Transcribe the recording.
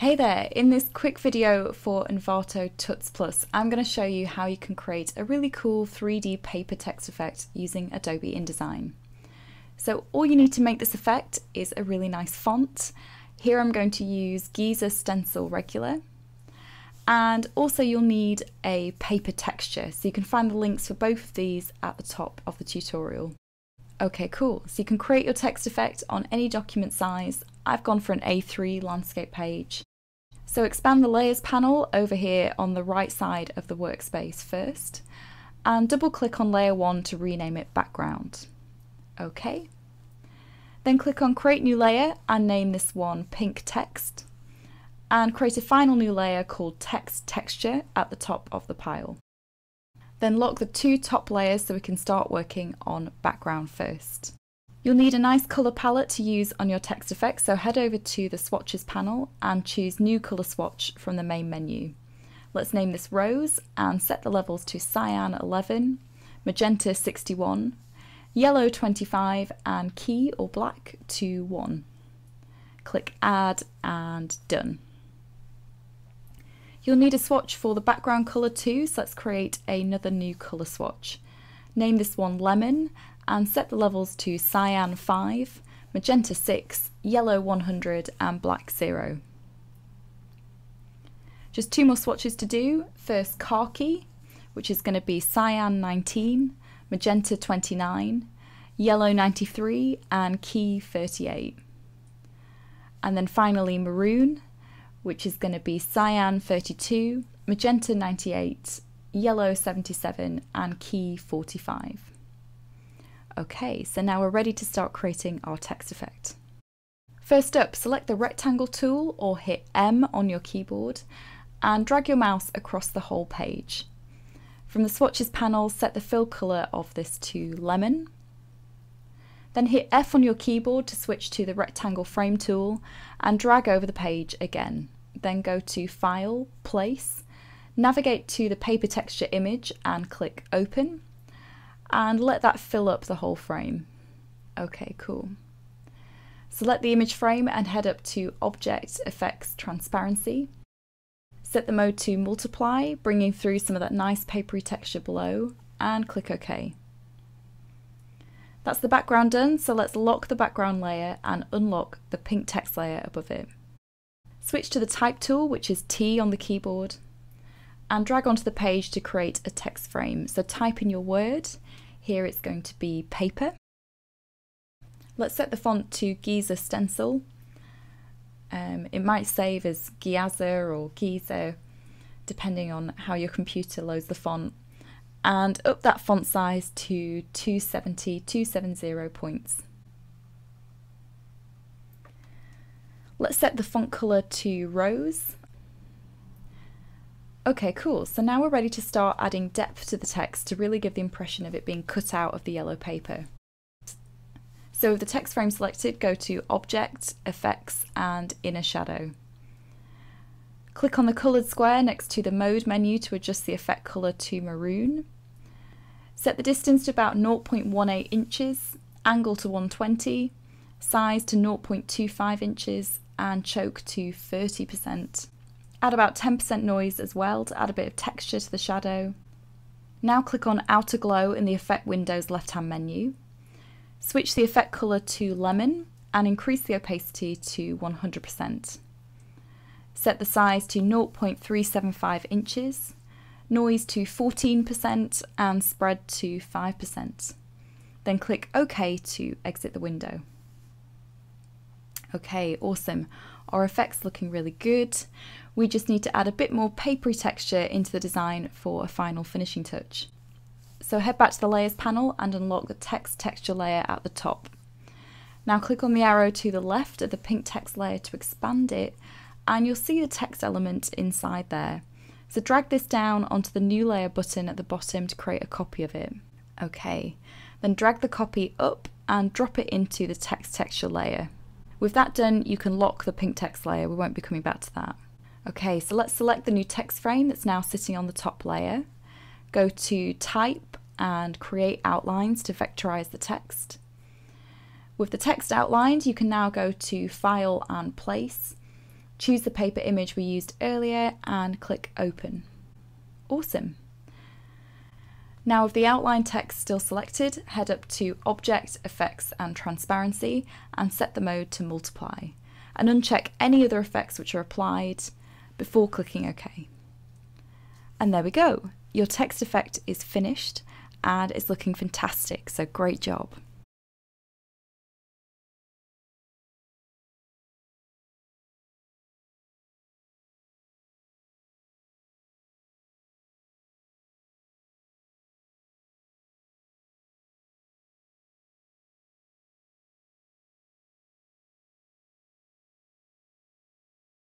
Hey there, in this quick video for Envato Tuts Plus, I'm going to show you how you can create a really cool 3D paper text effect using Adobe InDesign. So all you need to make this effect is a really nice font. Here I'm going to use Giza Stencil Regular. And also you'll need a paper texture, so you can find the links for both of these at the top of the tutorial. Okay, cool. So you can create your text effect on any document size. I've gone for an A3 landscape page. So expand the layers panel over here on the right side of the workspace first, and double click on layer 1 to rename it background. Okay. Then click on create new layer and name this one pink text, and create a final new layer called text texture at the top of the pile. Then lock the two top layers so we can start working on background first. You'll need a nice colour palette to use on your text effect, so head over to the swatches panel and choose new colour swatch from the main menu. Let's name this rose and set the levels to cyan 11, magenta 61, yellow 25 and key or black to 1. Click add and done. You'll need a swatch for the background colour too, so let's create another new colour swatch. Name this one Lemon and set the levels to Cyan 5, Magenta 6, Yellow 100 and Black 0. Just two more swatches to do. First Khaki, which is going to be Cyan 19, Magenta 29, Yellow 93 and Key 38. And then finally Maroon, which is going to be cyan 32, magenta 98, yellow 77 and key 45. Okay, so now we're ready to start creating our text effect. First up, select the rectangle tool or hit M on your keyboard and drag your mouse across the whole page. From the swatches panel, set the fill colour of this to lemon. Then hit F on your keyboard to switch to the rectangle frame tool and drag over the page again. Then go to File, Place, navigate to the paper texture image and click Open, and let that fill up the whole frame. Okay, cool. Select the image frame and head up to Object, Effects, Transparency. Set the mode to Multiply, bringing through some of that nice papery texture below, and click OK. That's the background done, so let's lock the background layer and unlock the pink text layer above it. Switch to the type tool, which is T on the keyboard, and drag onto the page to create a text frame. So type in your word. Here it's going to be paper. Let's set the font to Giza Stencil. It might save as Giazza or Giza, depending on how your computer loads the font. And up that font size to 270 points. Let's set the font colour to rose. Okay, cool. So now we're ready to start adding depth to the text to really give the impression of it being cut out of the yellow paper. So with the text frame selected, go to Object, Effects and Inner Shadow. Click on the coloured square next to the mode menu to adjust the effect colour to maroon. Set the distance to about 0.18 inches, angle to 120, size to 0.25 inches and choke to 30%. Add about 10% noise as well to add a bit of texture to the shadow. Now click on Outer Glow in the effect window's left-hand menu. Switch the effect colour to lemon and increase the opacity to 100%. Set the size to 0.375 inches, noise to 14% and spread to 5%. Then click OK to exit the window. Okay, awesome. Our effect's looking really good. We just need to add a bit more papery texture into the design for a final finishing touch. So head back to the layers panel and unlock the text texture layer at the top. Now click on the arrow to the left of the pink text layer to expand it, and you'll see the text element inside there. So drag this down onto the new layer button at the bottom to create a copy of it. Okay, then drag the copy up and drop it into the text texture layer. With that done, you can lock the pink text layer. We won't be coming back to that. Okay, so let's select the new text frame that's now sitting on the top layer. Go to Type and Create Outlines to vectorize the text. With the text outlined, you can now go to File and Place, choose the paper image we used earlier and click open. Awesome. Now with the outline text still selected, head up to Object, Effects and Transparency and set the mode to Multiply, and uncheck any other effects which are applied before clicking OK. And there we go. Your text effect is finished and it's looking fantastic, so great job.